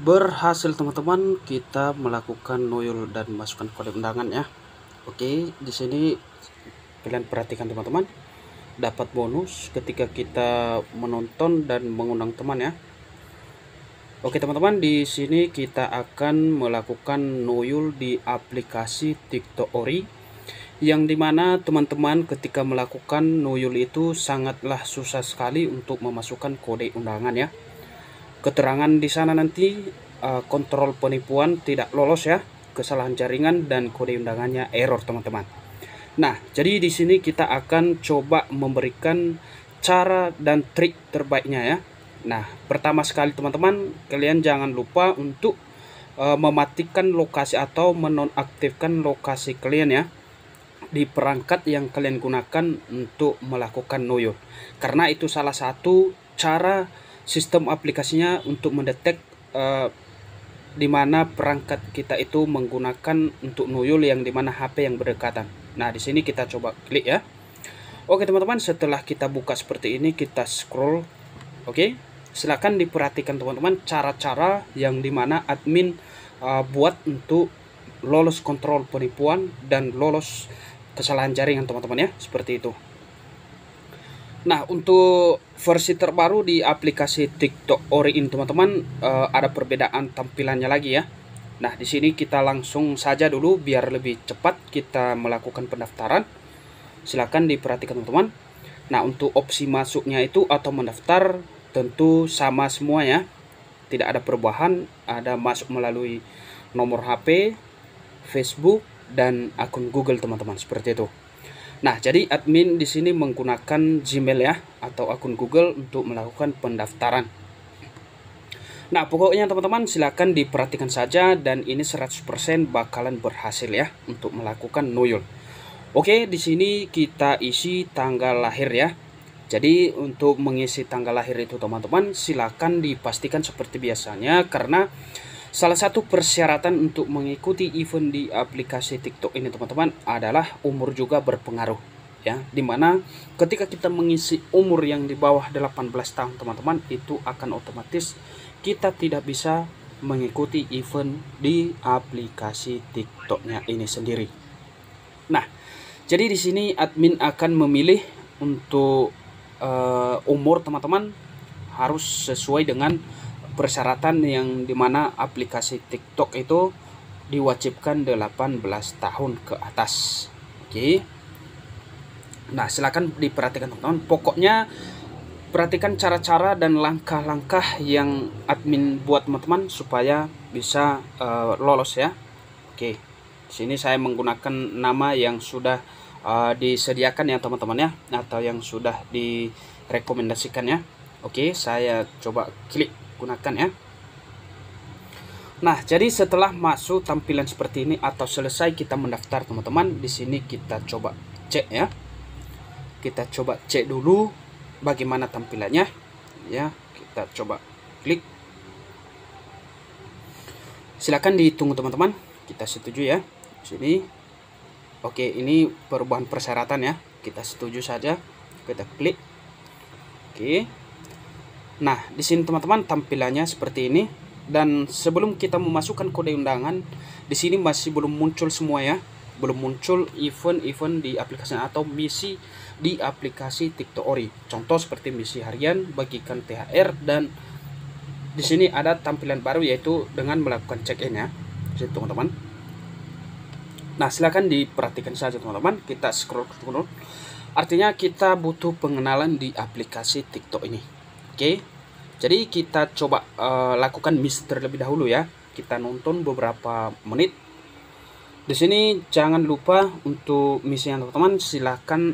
berhasil teman-teman kita melakukan noyol dan masukkan kode undangan ya. Oke, di sini kalian perhatikan teman-teman, dapat bonus ketika kita menonton dan mengundang teman ya. Oke teman-teman, di sini kita akan melakukan noyol di aplikasi TikTok Ori, yang dimana teman-teman ketika melakukan noyol itu sangatlah susah sekali untuk memasukkan kode undangan ya. Keterangan di sana nanti kontrol penipuan tidak lolos ya, kesalahan jaringan dan kode undangannya error teman-teman. Nah, jadi di sini kita akan coba memberikan cara dan trik terbaiknya ya. Nah, pertama sekali teman-teman, kalian jangan lupa untuk mematikan lokasi atau menonaktifkan lokasi kalian ya di perangkat yang kalian gunakan untuk melakukan noyol, karena itu salah satu cara sistem aplikasinya untuk mendetek di mana perangkat kita itu menggunakan untuk noyol yang di mana HP yang berdekatan. Nah, di sini kita coba klik ya. Oke teman-teman, setelah kita buka seperti ini, kita scroll. Oke, silahkan diperhatikan teman-teman cara-cara yang di mana admin buat untuk lolos kontrol penipuan dan lolos kesalahan jaringan teman-teman ya, seperti itu. Nah, untuk versi terbaru di aplikasi TikTok Ori ini teman-teman, ada perbedaan tampilannya lagi ya. Nah, di sini kita langsung saja dulu biar lebih cepat kita melakukan pendaftaran. Silakan diperhatikan teman-teman. Nah, untuk opsi masuknya itu atau mendaftar tentu sama semua ya. Tidak ada perubahan, ada masuk melalui nomor HP, Facebook, dan akun Google teman-teman, seperti itu. Nah, jadi admin di sini menggunakan Gmail ya atau akun Google untuk melakukan pendaftaran. Nah, pokoknya teman-teman silahkan diperhatikan saja, dan ini 100% bakalan berhasil ya untuk melakukan noyol. Oke, di sini kita isi tanggal lahir ya. Jadi untuk mengisi tanggal lahir itu teman-teman silahkan dipastikan seperti biasanya, karena salah satu persyaratan untuk mengikuti event di aplikasi TikTok ini teman-teman adalah umur juga berpengaruh ya, dimana ketika kita mengisi umur yang di bawah 18 tahun teman-teman, itu akan otomatis kita tidak bisa mengikuti event di aplikasi TikToknya ini sendiri. Nah, jadi di sini admin akan memilih untuk umur teman-teman harus sesuai dengan persyaratan yang dimana aplikasi TikTok itu diwajibkan 18 tahun ke atas. Oke. Nah, silakan diperhatikan teman-teman. Pokoknya perhatikan cara-cara dan langkah-langkah yang admin buat teman-teman supaya bisa lolos ya. Oke. Di sini saya menggunakan nama yang sudah disediakan ya teman-teman ya, atau yang sudah direkomendasikan ya. Oke, saya coba klik gunakan ya. Nah, jadi setelah masuk tampilan seperti ini atau selesai kita mendaftar teman-teman, di sini kita coba cek ya. Kita coba cek dulu bagaimana tampilannya ya. Kita coba klik. Silakan dihitung teman-teman. Kita setuju ya. Di sini. Oke, ini perubahan persyaratan ya. Kita setuju saja. Kita klik. Oke. Nah, di sini teman-teman tampilannya seperti ini, dan sebelum kita memasukkan kode undangan, di sini masih belum muncul semua ya, belum muncul event-event di aplikasi atau misi di aplikasi TikTok Ori. Contoh seperti misi harian, bagikan THR, dan di sini ada tampilan baru yaitu dengan melakukan check-in ya, teman-teman. Nah, silakan diperhatikan saja teman-teman. Kita scroll dulu. Artinya kita butuh pengenalan di aplikasi TikTok ini. Oke, jadi kita coba lakukan misi terlebih dahulu ya. Kita nonton beberapa menit. Di sini jangan lupa untuk misinya teman-teman, silahkan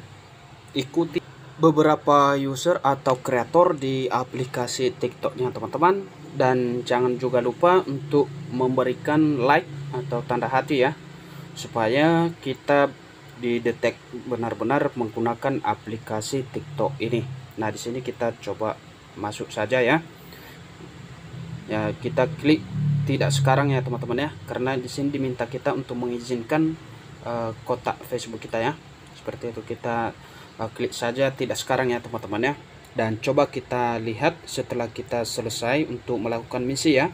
ikuti beberapa user atau kreator di aplikasi TikToknya teman-teman, dan jangan juga lupa untuk memberikan like atau tanda hati ya, supaya kita didetek benar-benar menggunakan aplikasi TikTok ini. Nah, di sini kita coba masuk saja ya. Ya, kita klik tidak sekarang ya teman-teman ya, karena di sini diminta kita untuk mengizinkan kotak Facebook kita ya, seperti itu. Kita klik saja tidak sekarang ya teman-teman ya, dan coba kita lihat setelah kita selesai untuk melakukan misi ya.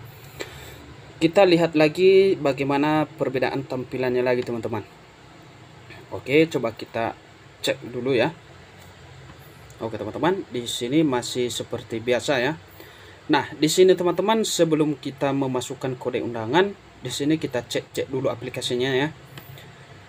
Kita lihat lagi bagaimana perbedaan tampilannya lagi, teman-teman. Oke, coba kita cek dulu ya. Oke, teman-teman, di sini masih seperti biasa ya. Nah, di sini teman-teman, sebelum kita memasukkan kode undangan, di sini kita cek dulu aplikasinya ya.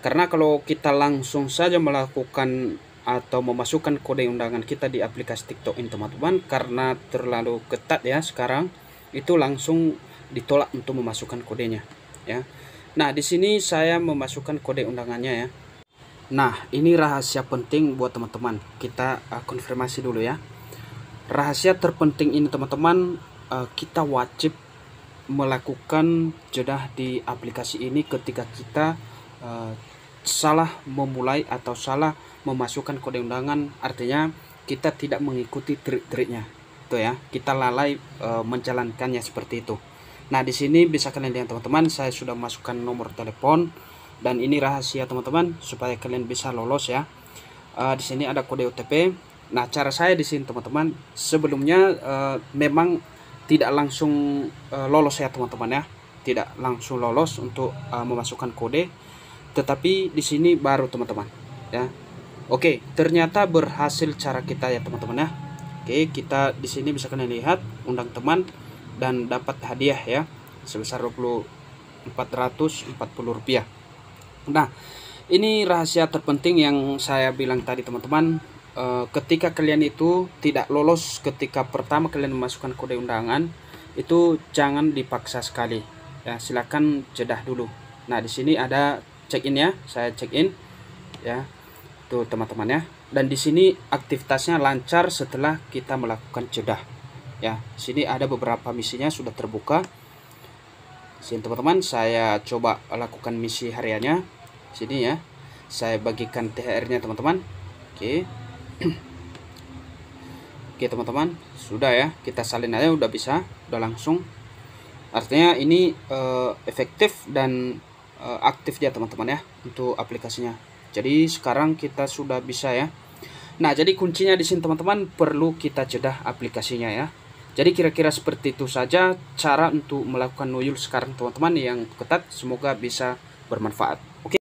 Karena kalau kita langsung saja melakukan atau memasukkan kode undangan kita di aplikasi TikTok ini, teman-teman, karena terlalu ketat ya sekarang, itu langsung ditolak untuk memasukkan kodenya ya. Nah, di sini saya memasukkan kode undangannya ya. Nah, ini rahasia penting buat teman-teman. Kita konfirmasi dulu ya. Rahasia terpenting ini, teman-teman, kita wajib melakukan jedah di aplikasi ini ketika kita salah memulai atau salah memasukkan kode undangan. Artinya kita tidak mengikuti trik-triknya itu ya, kita lalai menjalankannya seperti itu. Nah, di sini bisa kalian lihat, teman-teman, saya sudah masukkan nomor telepon, dan ini rahasia, teman-teman, supaya kalian bisa lolos ya. Di sini ada kode OTP. Nah, cara saya di sini, teman-teman, sebelumnya memang tidak langsung lolos ya, teman-teman ya, tidak langsung lolos untuk memasukkan kode, tetapi di sini baru, teman-teman ya. Oke, ternyata berhasil cara kita ya, teman-teman ya. Oke, kita di sini bisa kalian lihat, undang teman dan dapat hadiah ya sebesar Rp440. Nah, ini rahasia terpenting yang saya bilang tadi, teman-teman. Ketika kalian itu tidak lolos ketika pertama kalian memasukkan kode undangan, itu jangan dipaksa sekali ya, silakan jedah dulu. Nah, di sini ada check in ya, saya check in ya, tuh teman-teman ya. Dan di sini aktivitasnya lancar setelah kita melakukan jedah ya. Sini ada beberapa misinya sudah terbuka. Sini teman-teman, saya coba lakukan misi hariannya. Sini ya, saya bagikan THR-nya, teman-teman. Oke. Oke, teman-teman, sudah ya, kita salin aja, udah bisa, udah langsung. Artinya ini efektif dan aktif ya, teman-teman ya, untuk aplikasinya. Jadi sekarang kita sudah bisa ya. Nah, jadi kuncinya di sini, teman-teman, perlu kita jedah aplikasinya ya. Jadi kira-kira seperti itu saja cara untuk melakukan nuyul sekarang, teman-teman, yang ketat. Semoga bisa bermanfaat.